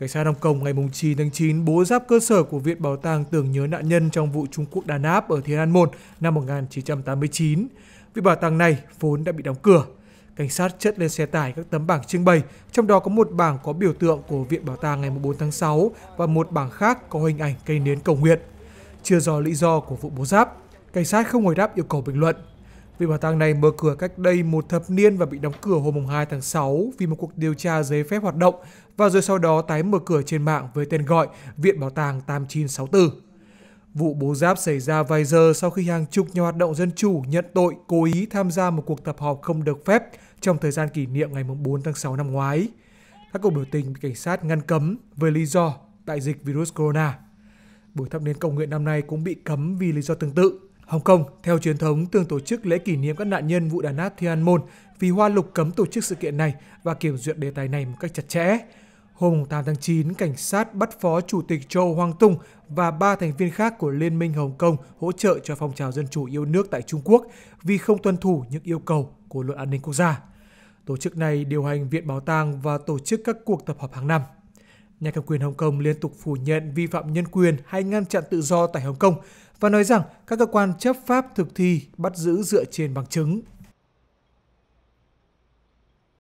Cảnh sát Hong Kong ngày 9 tháng 9 bố giáp cơ sở của Viện Bảo tàng tưởng nhớ nạn nhân trong vụ Trung Quốc đàn áp ở Thiên An Môn năm 1989. Viện bảo tàng này vốn đã bị đóng cửa. Cảnh sát chất lên xe tải các tấm bảng trưng bày, trong đó có một bảng có biểu tượng của Viện Bảo tàng ngày 4 tháng 6 và một bảng khác có hình ảnh cây nến cầu nguyện. Chưa rõ lý do của vụ bố giáp, cảnh sát không hồi đáp yêu cầu bình luận. Viện Bảo tàng này mở cửa cách đây một thập niên và bị đóng cửa hôm 2 tháng 6 vì một cuộc điều tra giấy phép hoạt động và rồi sau đó tái mở cửa trên mạng với tên gọi Viện Bảo tàng 8964. Vụ bố giáp xảy ra vài giờ sau khi hàng chục nhà hoạt động dân chủ nhận tội cố ý tham gia một cuộc tập họp không được phép trong thời gian kỷ niệm ngày 4 tháng 6 năm ngoái. Các cuộc biểu tình bị cảnh sát ngăn cấm với lý do đại dịch virus corona. Buổi thắp nến cầu nguyện năm nay cũng bị cấm vì lý do tương tự. Hong Kong, theo truyền thống, thường tổ chức lễ kỷ niệm các nạn nhân vụ đàn áp Thiên An Môn vì Hoa Lục cấm tổ chức sự kiện này và kiểm duyệt đề tài này một cách chặt chẽ. Hôm 8 tháng 9, cảnh sát bắt Phó Chủ tịch Chow Hang-tung và 3 thành viên khác của Liên minh Hong Kong hỗ trợ cho phong trào dân chủ yêu nước tại Trung Quốc vì không tuân thủ những yêu cầu của luật an ninh quốc gia. Tổ chức này điều hành Viện Bảo tàng và tổ chức các cuộc tập họp hàng năm. Nhà cầm quyền Hong Kong liên tục phủ nhận vi phạm nhân quyền hay ngăn chặn tự do tại Hong Kong và nói rằng các cơ quan chấp pháp thực thi bắt giữ dựa trên bằng chứng.